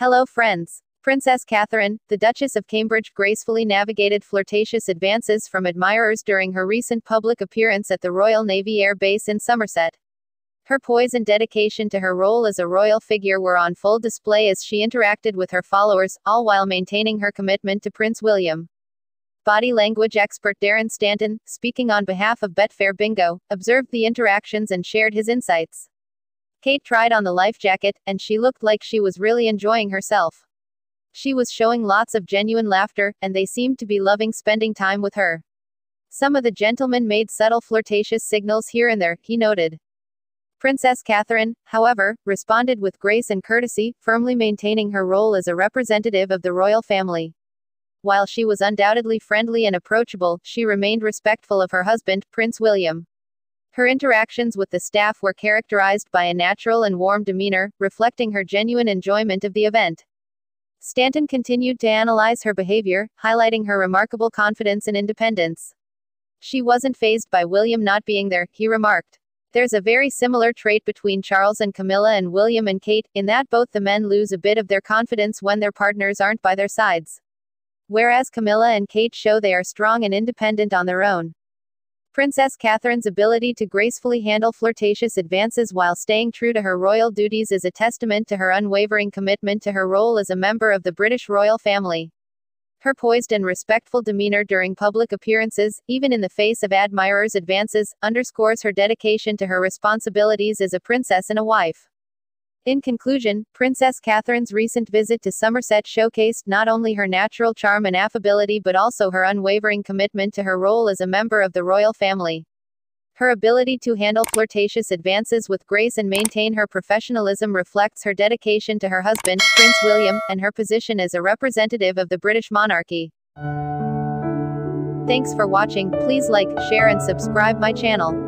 Hello friends. Princess Catherine, the Duchess of Cambridge, gracefully navigated flirtatious advances from admirers during her recent public appearance at the Royal Navy Air Base in Somerset. Her poise and dedication to her role as a royal figure were on full display as she interacted with her followers, all while maintaining her commitment to Prince William. Body language expert Darren Stanton, speaking on behalf of Betfair Bingo, observed the interactions and shared his insights. Kate tried on the life jacket, and she looked like she was really enjoying herself. She was showing lots of genuine laughter, and they seemed to be loving spending time with her. Some of the gentlemen made subtle flirtatious signals here and there, he noted. Princess Catherine, however, responded with grace and courtesy, firmly maintaining her role as a representative of the royal family. While she was undoubtedly friendly and approachable, she remained respectful of her husband, Prince William. Her interactions with the staff were characterized by a natural and warm demeanor, reflecting her genuine enjoyment of the event. Stanton continued to analyze her behavior, highlighting her remarkable confidence and independence. She wasn't fazed by William not being there, he remarked. There's a very similar trait between Charles and Camilla and William and Kate, in that both the men lose a bit of their confidence when their partners aren't by their sides. Whereas Camilla and Kate show they are strong and independent on their own. Princess Catherine's ability to gracefully handle flirtatious advances while staying true to her royal duties is a testament to her unwavering commitment to her role as a member of the British royal family. Her poised and respectful demeanor during public appearances, even in the face of admirers' advances, underscores her dedication to her responsibilities as a princess and a wife. In conclusion, Princess Catherine's recent visit to Somerset showcased not only her natural charm and affability but also her unwavering commitment to her role as a member of the royal family. Her ability to handle flirtatious advances with grace and maintain her professionalism reflects her dedication to her husband, Prince William, and her position as a representative of the British monarchy. Thanks for watching. Please like, share and subscribe my channel.